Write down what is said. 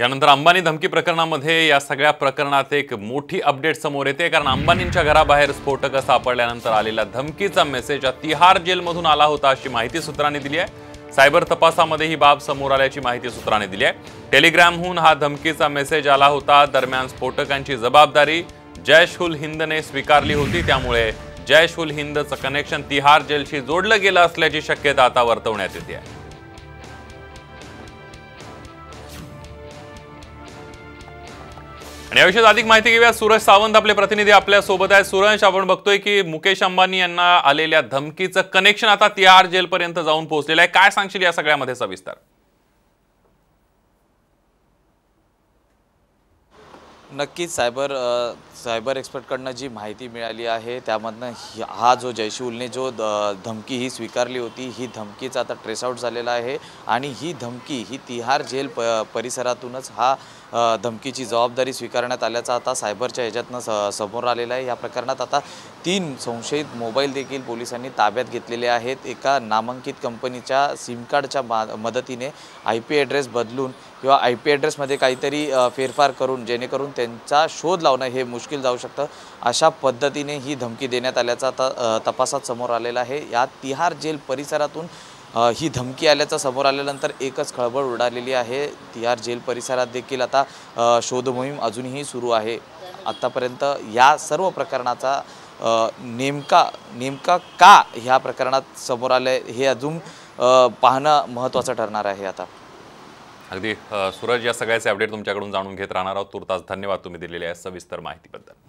यानंतर अंबानी धमकी प्रकरणामध्ये या सगळ्या प्रकरणात एक मोठी अपडेट समोर येते, कारण अंबानींच्या घराबाहेर स्फोटक सापडल्यानंतर आलेला धमकीचा मेसेज तिहार जेलमधून आला होता अशी माहिती सूत्रांनी दिली आहे। सायबर तपासामध्ये ही बाब समोर आल्याची माहिती सूत्रांनी दिली आहे। टेलिग्रामहून हा धमकीचा मेसेज आला होता। दरम्यान स्फोटकांची जबाबदारी जैश-उल-हिंदने स्वीकारली होती, त्यामुळे जैश-उल-हिंदचं कनेक्शन तिहार जेलशी जोडलं गेलं असल्याची शक्यता आता वर्तवण्यात येते आहे। याविषयी अधिक माहिती घेऊया, सूरज सावंत आपले प्रतिनिधी आपल्या सोबत आहे। सूरज, आपण बघतोय की मुकेश अंबानी यांना आलेल्या धमकीचं कनेक्शन आता तिहार जेलपर्यंत जाऊन पोहोचलेलं आहे। काय सांगशील या सगळ्यामध्ये सविस्तर? नक्की सायबर एक्सपर्टकडनं जी माहिती मिळाली आहे त्यामधनं हा जो जैश-उल-हिंदने जो धमकी ही स्वीकारली होती, ही धमकीचा आता ट्रेसआउट झालेला आहे। आणि ही धमकी ही तिहार जेल परिसरातूनच हा धमकीची जबाबदारी स्वीकारण्यात आल्याचा आता सायबरच्या ह्याच्यातनं समोर आलेला आहे। या प्रकरणात आता 3 संशयित मोबाईल देखील पोलिसांनी ताब्यात घेतलेले आहेत। एका नामांकित कंपनीच्या सिम कार्डच्या मदतीने IP ॲड्रेस बदलून किंवा IP ॲड्रेसमध्ये काहीतरी फेरफार करून जेणेकरून त्यांचा शोध लावणं हे मुश्किल जाऊ शकतं, अशा पद्धतीने ही धमकी देण्यात आल्याचा आता तपासात समोर आलेला आहे। या तिहार जेल परिसरातून ही धमकी आल्याचा समोर आल्यानंतर एकच खळबळ उडालेली आहे। तिहार जेल परिसरात देखील आता शोध मोहीम अजूनही सुरू आहे। आतापर्यंत या सर्व प्रकरणाचा नेमका का ह्या प्रकरणात समोर आले हे अजून पाहणं महत्त्वाचं ठरणार आहे। आता अगदी सूरज, या सगळ्याचे अपडेट तुमच्याकडून जाणून घेत राहणार आहोत। तुर्तास धन्यवाद तुम्ही दिलेल्या सविस्तर माहितीबद्दल।